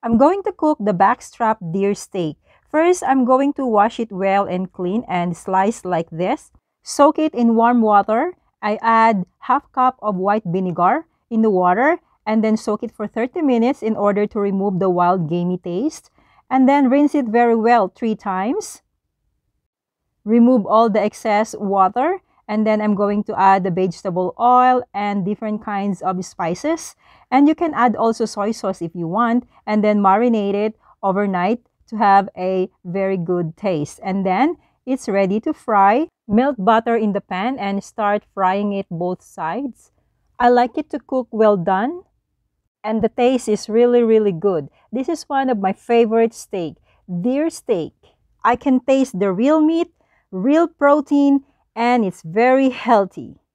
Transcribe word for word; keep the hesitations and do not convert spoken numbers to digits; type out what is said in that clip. I'm going to cook the backstrap deer steak. First, I'm going to wash it well and clean and slice like this. Soak it in warm water. I add half cup of white vinegar in the water and then soak it for thirty minutes in order to remove the wild gamey taste. And then rinse it very well three times. Remove all the excess water. And then I'm going to add the vegetable oil and different kinds of spices. And you can add also soy sauce if you want. And then marinate it overnight to have a very good taste. And then it's ready to fry. Melt butter in the pan and start frying it both sides. I like it to cook well done. And the taste is really, really good. This is one of my favorite steak, deer steak. I can taste the real meat, real protein, and it's very healthy.